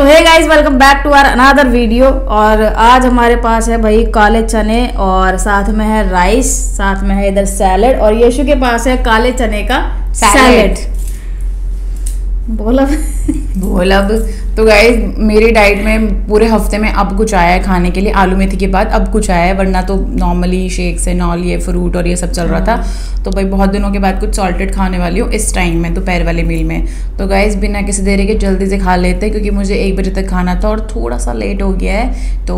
तो hey guys welcome back to our another video. और आज हमारे पास है भाई काले चने और साथ में है राइस, साथ में है इधर सैलेड और यशु के पास है काले चने का सैलेड। बोलब तो गाइज मेरी डाइट में पूरे हफ्ते में अब कुछ आया है खाने के लिए, आलू मेथी के बाद अब कुछ आया है, वरना तो नॉर्मली शेक्स एंड ऑल ये फ्रूट और ये सब चल रहा था। तो भाई बहुत दिनों के बाद कुछ सॉल्टेड खाने वाली हूँ इस टाइम में, दोपहर वाले मील में। तो गाइज बिना किसी देरी के जल्दी से खा लेते हैं क्योंकि मुझे 1 बजे तक खाना था और थोड़ा सा लेट हो गया है। तो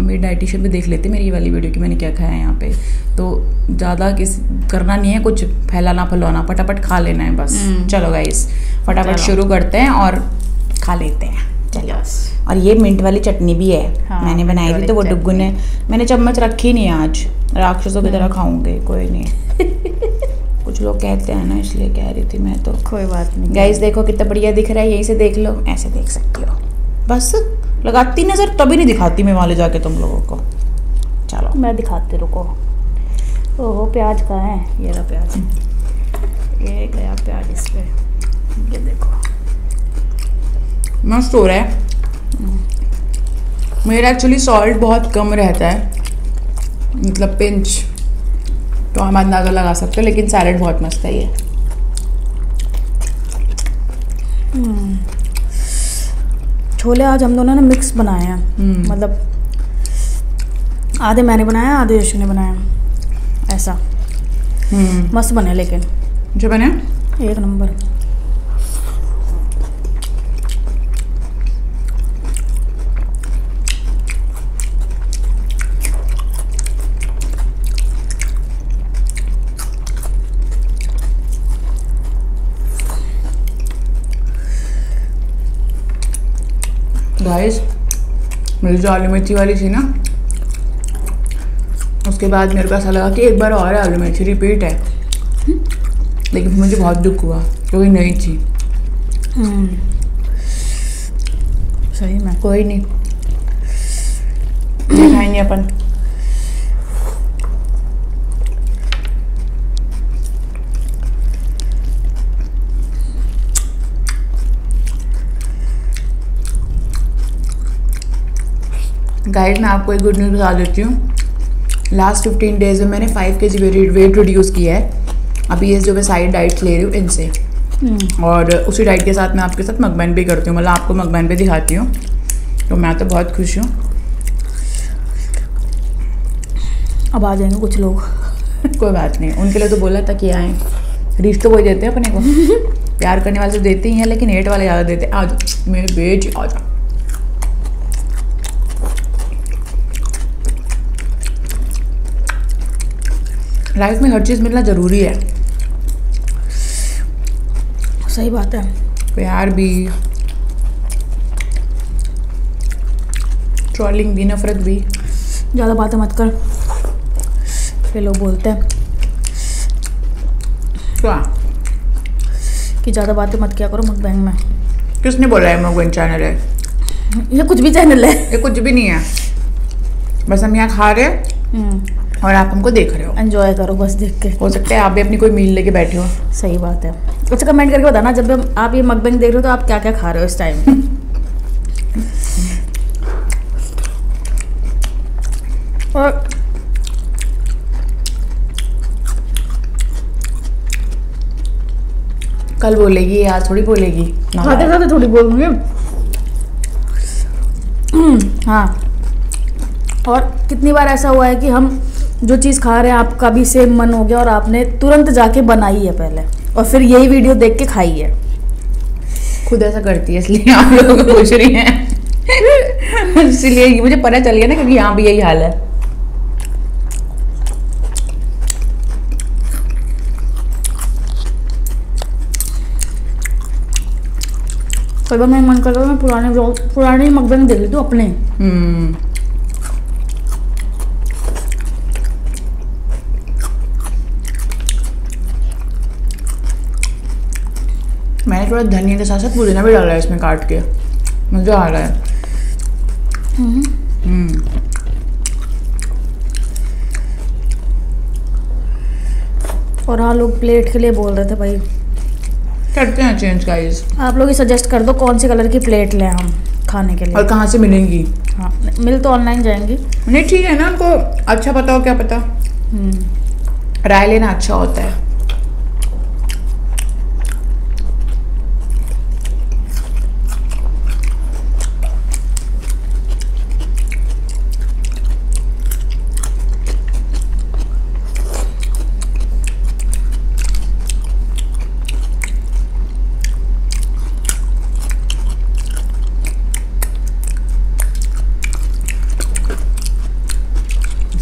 मेरी डाइटिशियन भी देख लेते मेरी वाली वीडियो कि मैंने क्या खाया है यहाँ पे। तो ज़्यादा किस करना नहीं है, कुछ फैलाना फैलाना फटाफट खा लेना है बस। चलो गाइज फटाफट शुरू करते हैं और खा लेते हैं। चलो, और ये मिंट वाली चटनी भी है, हाँ, मैंने बनाई थी तो वो डुगुन है। मैंने चम्मच रखी नहीं आज, राक्षसों की तरह खाऊंगे, कोई नहीं। कुछ लोग कहते हैं ना, इसलिए कह रही थी मैं। तो कोई बात नहीं गाइस, देखो कितना बढ़िया दिख रहा है, यहीं से देख लो, ऐसे देख सकते हो। बस लगाती नजर तभी नहीं दिखाती मैं वाले जाके तुम लोगों को। चलो मैं दिखाती, रुको। ओहो प्याज का है, ये रहा प्याज, ये गया प्याज इस पे, ये देखो मस्त हो रहा है। मेरा एक्चुअली सॉल्ट बहुत कम रहता है, मतलब पिंच, तो हम अंदाज़ा लगा सकते हो। लेकिन सैलेड बहुत मस्त है ये। छोले आज हम दोनों ने मिक्स बनाए हैं, मतलब आधे मैंने बनाया आधे यशु ने बनाया, ऐसा। मस्त बने, लेकिन जो बने एक नंबर। गाइस मेरी जो आलू मेथी वाली थी ना, उसके बाद मेरे को ऐसा लगा कि एक बार और आलू मेथी रिपीट है, लेकिन मुझे बहुत दुख हुआ क्योंकि नहीं थी। सही में कोई नहीं, खाएंगे अपन। गाइड मैं आपको एक गुड न्यूज़ बता देती हूँ, लास्ट 15 डेज़ में मैंने 5 kg वेट रिड्यूस किया है। अभी ये जो मैं साइड डाइट्स ले रही हूँ इनसे, और उसी डाइट के साथ मैं आपके साथ मकबैन भी करती हूँ, मतलब आपको मकबैन भी दिखाती हूँ। तो मैं तो बहुत खुश हूँ। अब आ जाएंगे कुछ लोग कोई बात नहीं, उनके लिए तो बोला था कि आएँ। रीच तो वही देते हैं अपने को प्यार करने वाले तो देते ही हैं, लेकिन हेट वाले ज़्यादा देते हैं। आ जाओ मेरे बेटी, आ जाओ। लाइफ में हर चीज़ मिलना ज़रूरी है। सही बात है, प्यार भी, ट्रॉलिंग भी, नफरत भी। ज़्यादा बातें मत कर, फिर लोग बोलते हैं क्या कि ज़्यादा बातें मत क्या करो मकबैन में। किसने बोला है मकबैन चैनल है? ये कुछ भी चैनल है, ये कुछ भी नहीं है, बस हम यहाँ खा रहे हैं और आप हमको देख रहे हो। एंजॉय करो बस देख के। हो सकता है आप भी अपनी कोई मील लेके बैठे हो। सही बात है। अच्छा कमेंट करके बताना जब आप ये मकबैन देख रहे हो तो आप क्या क्या खा रहे हो इस टाइम। और कल बोलेगी, आज थोड़ी बोलेगी, खाते खाते थोड़ी बोलूँगी। हाँ, और कितनी बार ऐसा हुआ है कि हम जो चीज़ खा रहे हैं आपका भी सेम मन हो गया और आपने तुरंत जाके बनाई है पहले और फिर यही वीडियो देख के खाई है। खुद ऐसा करती है इसलिए आप लोगों को पूछ रही हैं इसलिए मुझे पता चल गया ना, क्योंकि यहाँ भी यही हाल है। कई बार मेरा मन करता है मैं पुराने मकबैन देख लेती हूँ अपने। मैंने थोड़ा धनिया के साथ साथ पुदीना भी डाला है इसमें काट के, मज़ा आ रहा है। और हाँ, लोग प्लेट के लिए बोल रहे थे भाई, करते हैं चेंज गाइस। आप लोग ही सजेस्ट कर दो कौन से कलर की प्लेट लें हम। खाने के लिए। और कहाँ से मिलेंगी? हाँ, मिल तो ऑनलाइन जाएंगी। नहीं ठीक है ना, उनको अच्छा पता हो, क्या पता राय लेना अच्छा होता है।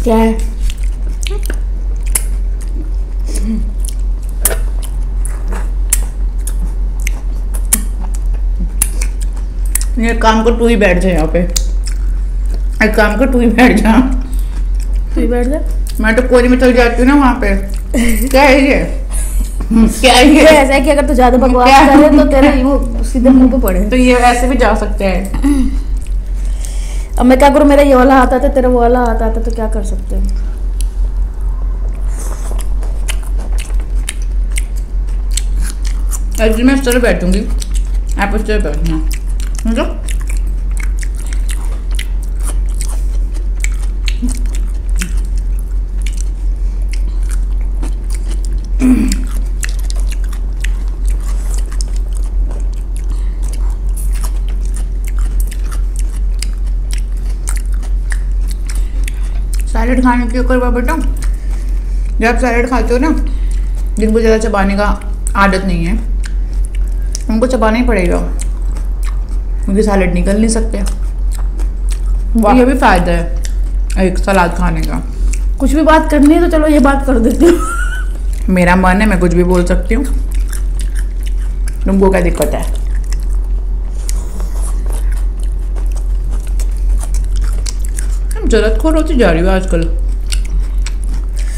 क्या है? एक काम कर, तू ही बैठ जा यहाँ पे। एक काम कर, तू ही बैठ जा, तू ही बैठ जा। मैं तो कोने में चल जाती हूँ ना वहाँ पे। क्या है ये? क्या है ये? ऐसा है कि अगर तू ज्यादा बकवास करे तो तेरा मुंह सीधे मुंह पे पड़े। तो ये ऐसे भी जा सकते हैं। अब मैं क्या करूँ, मेरा ये वाला हाथ आता है, तेरा वो वाला हाथ आता है, तो क्या कर सकते हैं। एक्चुअली मैं इस तरह बैठूंगी, आप उस तरह बैठना, समझो। सैलेड खाने की करवा बेटा, जब आप सैलेड खाते हो ना, जिनको ज़्यादा चबाने का आदत नहीं है उनको चबाना ही पड़ेगा, क्योंकि सैलेड निकल नहीं सकते। तो ये भी फ़ायदा है एक सलाद खाने का। कुछ भी बात करनी है तो चलो ये बात कर देती हूँ। मेरा मन है, मैं कुछ भी बोल सकती हूँ, तुमको क्या दिक्कत है? जरूरत खोर होती जा रही है आजकल,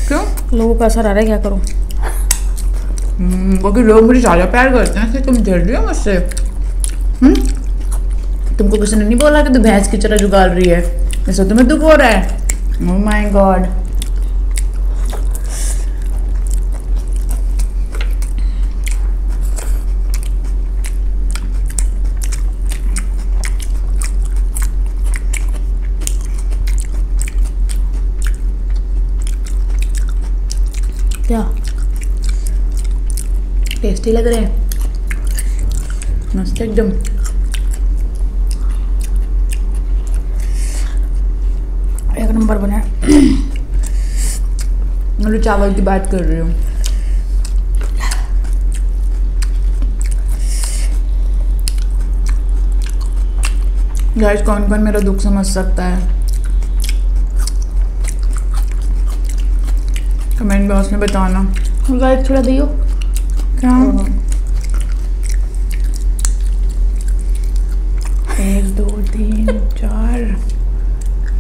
क्यों? लोगों का असर आ रहा है, क्या करूं? क्योंकि लोग मुझे ज़्यादा प्यार करते हैं, तुम जल रही हो मुझसे। तुमको किसी ने नहीं बोला कि तू भैंस की तरह जुगाल रही है, इससे तुम्हें दुख हो रहा है? Oh my god. क्या टेस्टी लग रहे हैं, मस्त एकदम। एक नंबर बना। मैं चावल की बात कर रही हूँ। गाइस, कौन कौन मेरा दुख समझ सकता है, कमेंट बॉक्स में बताना। गाइस थोड़ा दियो क्या। एक दो तीन चार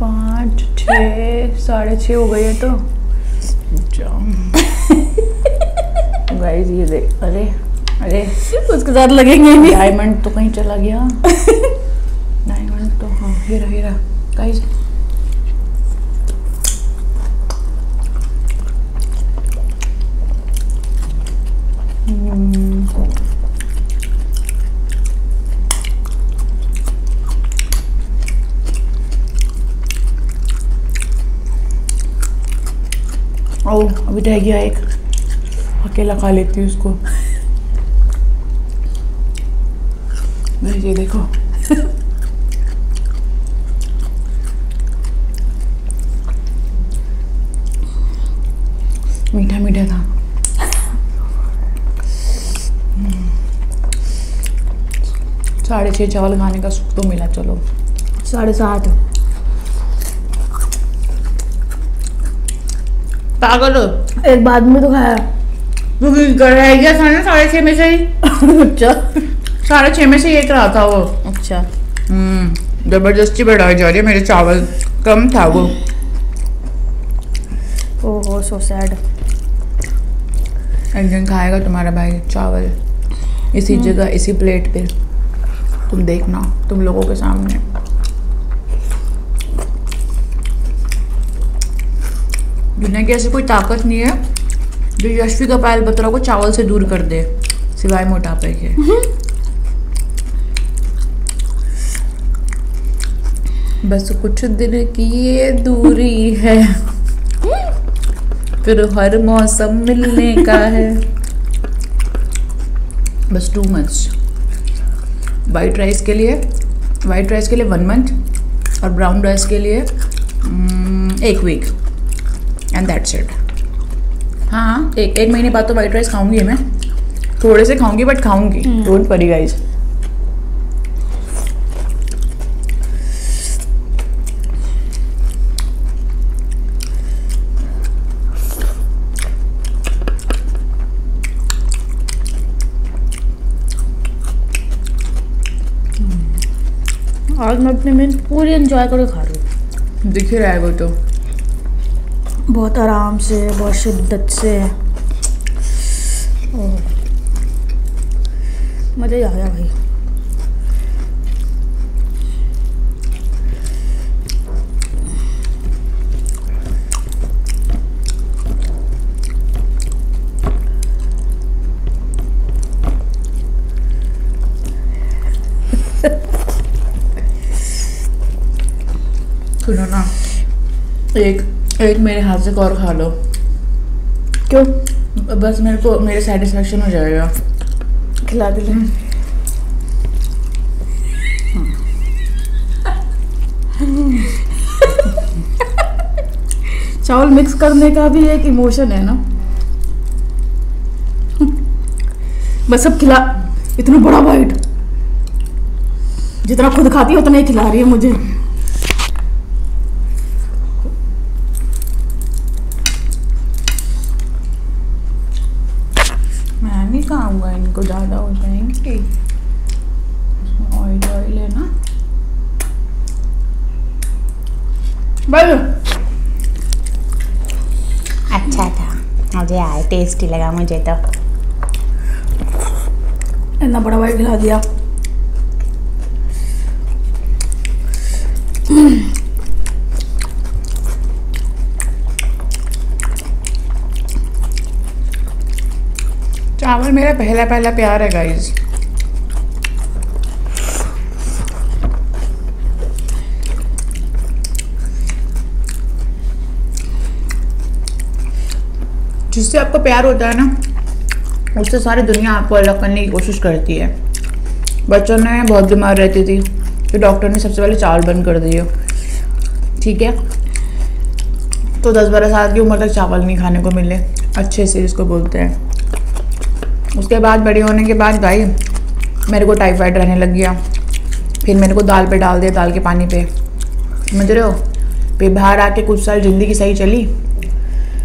पाँच छः 6:30 हो गई है तो जाओ। गाइस ये दे, अरे अरे उसके साथ लगेंगे नहीं। डायमंड तो कहीं चला गया। डायमंड तो हाँ, हीरा हीरा। गाइस अभी रह गया एक, अकेला खा लेती हूँ उसको। ये देखो। मीठा मीठा था। साढ़े 6 चावल खाने का सुख तो मिला, चलो 7:30। पागल हो, एक बाद में तो खाया। तू रह गया था ना 6:30 में से ही। अच्छा 6:30 में से ही एक रहा था वो। अच्छा। जबरदस्ती बढ़ाई जा रही है, मेरे चावल कम था वो। Oh so sad. एक दिन खाएगा तुम्हारा भाई चावल इसी जगह इसी प्लेट पे, तुम देखना, तुम लोगों के सामने। दुनिया की ऐसी कोई ताकत नहीं है जो यशवी का पायल बतरा को चावल से दूर कर दे, सिवाय मोटापे के। बस कुछ दिन की ये दूरी है, फिर हर मौसम मिलने का है। बस टू मच। वाइट राइस के लिए 1 मंथ और ब्राउन राइस के लिए 1 वीक एंड दैट्स इट। हाँ, एक महीने बाद तो वाइट राइस खाऊंगी मैं, थोड़े से खाऊंगी बट खाऊंगी। Don't worry guys. आज मैं अपने मील पूरी एंजॉय करके खा रही हूँ। दिख ही रहा है वो तो, बहुत आराम से, बहुत शिद्दत से। मज़ा ही आ गया भाई। सुनो ना, एक मेरे हाथ से और खा लो। क्यों? बस मेरे को, मेरे सेटिस्फेक्शन हो जाएगा। खिला दे। चावल मिक्स करने का भी एक इमोशन है ना। बस अब खिला। इतना बड़ा वाइट, जितना खुद खाती है उतना ही खिला रही है मुझे। खाऊंगा इनको, ज़्यादा हो जाएंगे। इसमें ऑयल लेना बस। अच्छा था, मुझे आया, टेस्टी लगा मुझे तो। इतना बड़ा वाइट खिला दिया। चावल मेरा पहला प्यार है गाइस। जिससे आपको प्यार होता है ना, उससे सारी दुनिया आपको अलग करने की कोशिश करती है। बच्चों ने बहुत बीमार रहती थी, तो डॉक्टर ने सबसे पहले चावल बंद कर दिए। ठीक है, तो 10-12 साल की उम्र तक चावल नहीं खाने को मिले अच्छे से, जिसको बोलते हैं। उसके बाद बड़े होने के बाद भाई मेरे को टाइफाइड रहने लग गया। फिर मेरे को दाल पे डाल दिया, दाल के पानी पे, समझ रहे हो। फिर बाहर आके कुछ साल ज़िंदगी सही चली,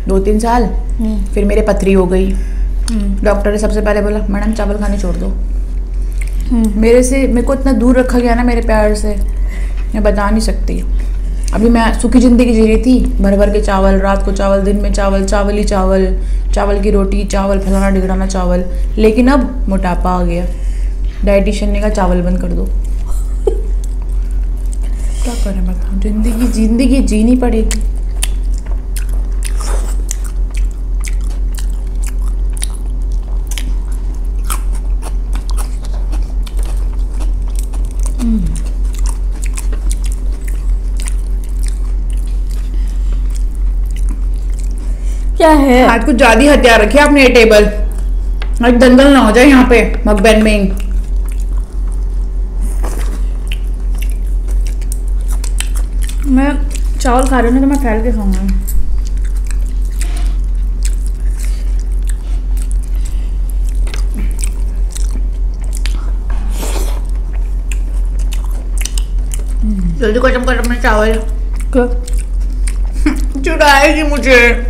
2-3 साल। फिर मेरे पथरी हो गई। डॉक्टर ने सबसे पहले बोला, मैडम चावल खाने छोड़ दो। मेरे को इतना दूर रखा गया ना मेरे प्यार से, मैं बता नहीं सकती। अभी मैं सुखी ज़िंदगी जी रही थी, भर भर के चावल, रात को चावल, दिन में चावल, चावल ही चावल, चावल की रोटी, चावल फलाना ढिगड़ाना चावल। लेकिन अब मोटापा आ गया, डाइटिशियन ने कहा चावल बंद कर दो। क्या करें बताओ, ज़िंदगी जीनी पड़ेगी। क्या है आज कुछ ज्यादा ही हथियार रखे आपने। ये टेबल आज दंगल ना हो जाए यहाँ पे मकबैन में। मैं चावल खा रही हूँ तो मैं फैल के खाऊंगा। जल्दी खत्म कर अपने चावल। क्यों? चुराएगी मुझे।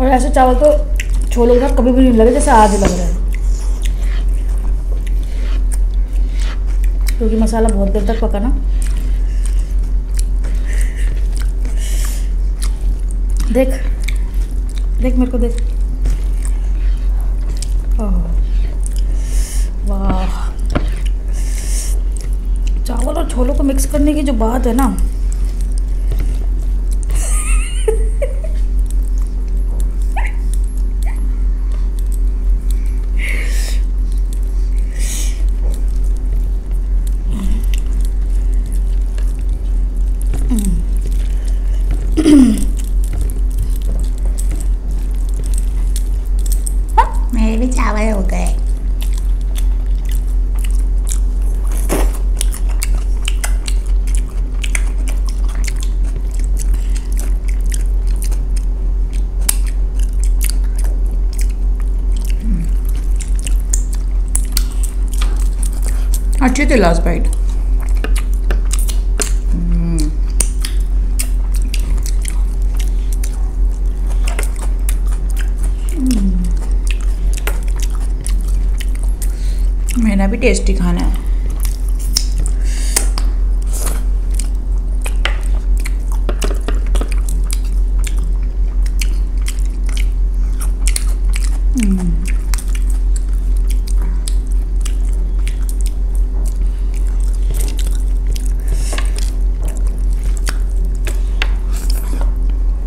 और ऐसे चावल तो छोले का कभी भी नहीं लगे, जैसे आज लग रहा है, क्योंकि मसाला बहुत देर तक पका ना। देख देख मेरे को देख। वाह, चावल और छोलों को मिक्स करने की जो बात है ना, मेरे भी चावल हो गए। अच्छे थे लास्ट बाइट। मेरा भी टेस्टी खाना है।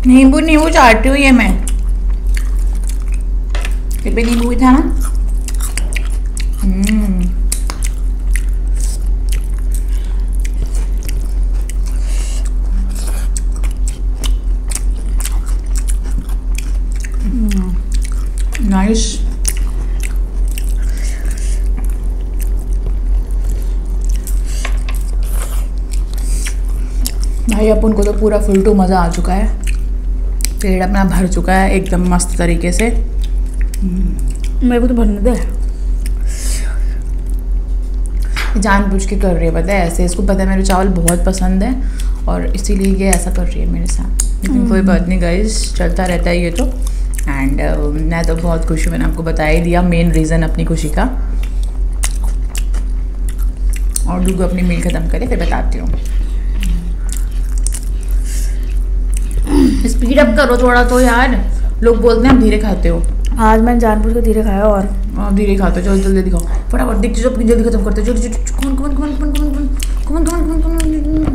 नींबू नींबू चाटती हुई है मैं, फिर भी नींबू था ना। नाइस। भाई अपन को तो पूरा फुल टू मज़ा आ चुका है, पेट अपना भर चुका है एकदम मस्त तरीके से। मेरे को तो भरने दे, जानबूझ के कर रही है पता है ऐसे। इसको पता है मेरे चावल बहुत पसंद है और इसीलिए ये ऐसा कर रही है मेरे साथ, लेकिन कोई बात नहीं गाइस, चलता रहता है ये तो। एंड मैं तो बहुत खुश हूँ, मैंने आपको बता ही दिया मेन रीज़न अपनी खुशी का। और लोग अपनी मील ख़त्म करें फिर बताती हूँ। स्पीड अप करो थोड़ा तो यार, लोग बोलते हैं आप धीरे खाते हो। आज मैंने जानबूझ के धीरे खाया। और धीरे खाते हो, जल्दी जल्दी दिखाओ फटाफट, दिखती जो अपनी जल्दी खत्म करते हो। जल्दी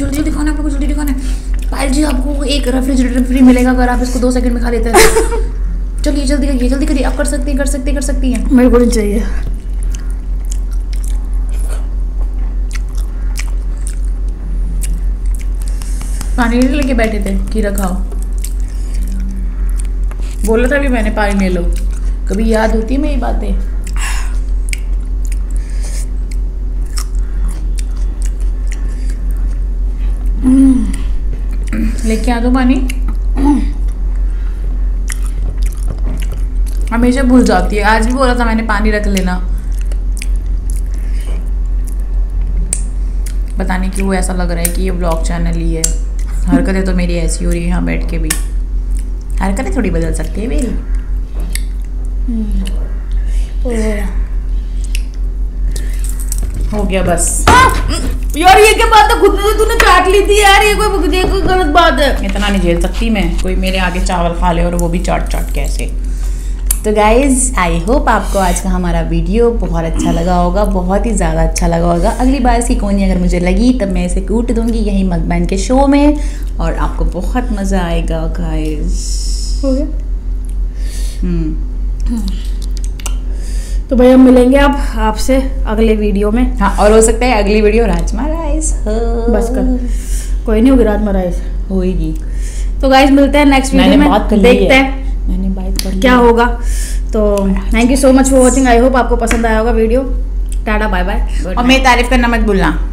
जल्दी खाना, आपको जल्दी दिखाना है। पायल जी आपको एक रेफ्रिजरेटर फ्री मिलेगा अगर आप इसको 2 सेकंड में खा लेते हैं। चलिए जल्दी करिए, जल्दी करिए, आप कर सकती हैं, कर सकती हैं, कर सकती हैं। मेरे को नहीं चाहिए। पानी लेके बैठे थे कि रखाओ, बोला था भी मैंने पानी ले लो। कभी याद होती है मेरी बातें। लेके आ दो पानी। हमेशा भूल जाती है, आज भी बोला था मैंने पानी रख लेना, पता नहीं क्यों ऐसा लग रहा है कि ये ब्लॉग चैनल ही है। हरकतें तो मेरी ऐसी हो रही है यहाँ बैठ के भी, हरकतें थोड़ी बदल सकती है मेरी। हो गया बस। यार ये क्या बात है, खुद से तूने चाट ली थी यार, ये कोई गलत बात है। इतना नहीं झेल सकती मैं, कोई मेरे आगे चावल खा ले और वो भी चाट चाट के ऐसे। तो गाइज़ आई होप आपको आज का हमारा वीडियो बहुत अच्छा लगा होगा, बहुत ही ज़्यादा अच्छा लगा होगा। अगली बार इसकी कोनी अगर मुझे लगी तब मैं इसे कूट दूंगी यहीं मगमैन के शो में, और आपको बहुत मज़ा आएगा गाइज़। हो गया। तो भैया मिलेंगे आपसे अगले वीडियो में। हाँ, और हो सकता है अगली वीडियो राजमा राइस हो। बस कर, कोई नहीं होगी राजमा राइस, होगी। तो गाइज़ मिलते हैं नेक्स्ट वीडियो में, देखते हैं मैंने बात कर क्या होगा। तो thank you so much for watching, I hope आपको पसंद आया होगा वीडियो। Tata bye bye. और मेरी तारीफ करना मत भूलना।